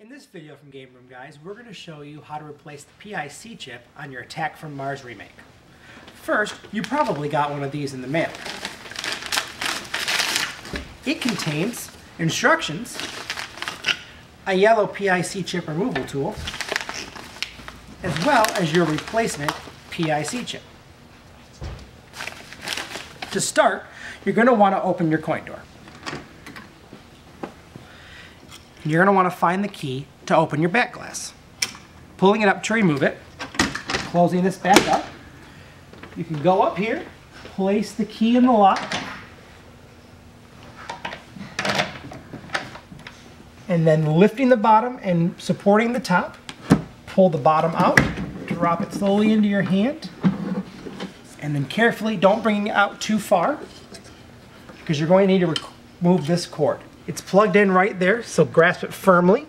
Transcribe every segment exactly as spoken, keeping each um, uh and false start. In this video from Game Room Guys, we're going to show you how to replace the P I C chip on your Attack from Mars remake. First, you probably got one of these in the mail. It contains instructions, a yellow P I C chip removal tool, as well as your replacement P I C chip. To start, you're going to want to open your coin door. You're going to want to find the key to open your back glass. Pulling it up to remove it, closing this back up. You can go up here, place the key in the lock, and then lifting the bottom and supporting the top, pull the bottom out, drop it slowly into your hand, and then carefully, don't bring it out too far, because you're going to need to remove this cord. It's plugged in right there, so grasp it firmly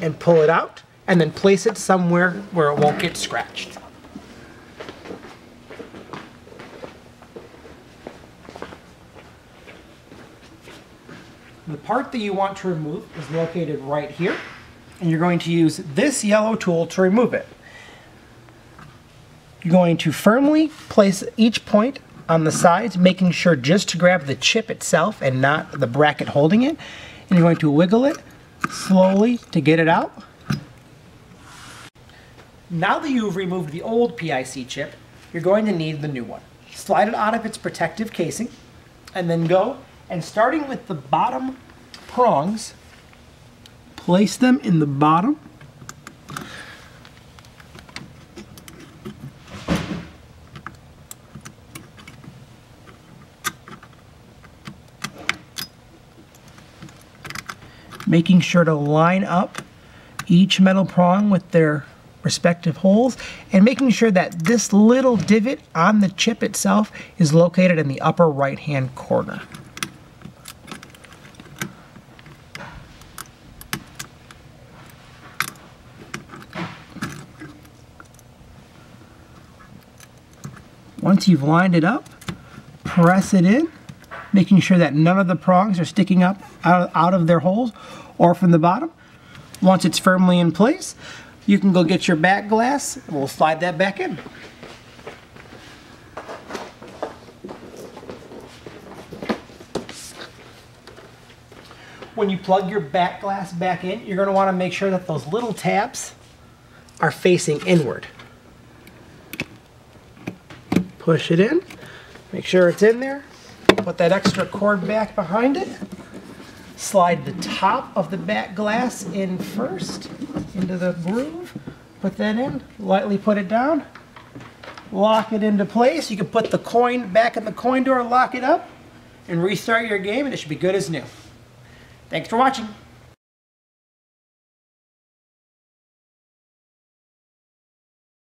and pull it out, and then place it somewhere where it won't get scratched. The part that you want to remove is located right here, and you're going to use this yellow tool to remove it. You're going to firmly place each point on the sides, making sure just to grab the chip itself and not the bracket holding it. And you're going to wiggle it slowly to get it out. Now that you've removed the old P I C chip, you're going to need the new one. Slide it out of its protective casing, and then go, and starting with the bottom prongs, place them in the bottom. Making sure to line up each metal prong with their respective holes, and making sure that this little divot on the chip itself is located in the upper right hand corner. Once you've lined it up, press it in, making sure that none of the prongs are sticking up out of their holes or from the bottom. Once it's firmly in place, you can go get your back glass and we'll slide that back in. When you plug your back glass back in, you're going to want to make sure that those little tabs are facing inward. Push it in, make sure it's in there. Put that extra cord back behind it. Slide the top of the back glass in first, into the groove. Put that in, lightly put it down. Lock it into place. You can put the coin back in the coin door, lock it up, and restart your game, and it should be good as new. Thanks for watching.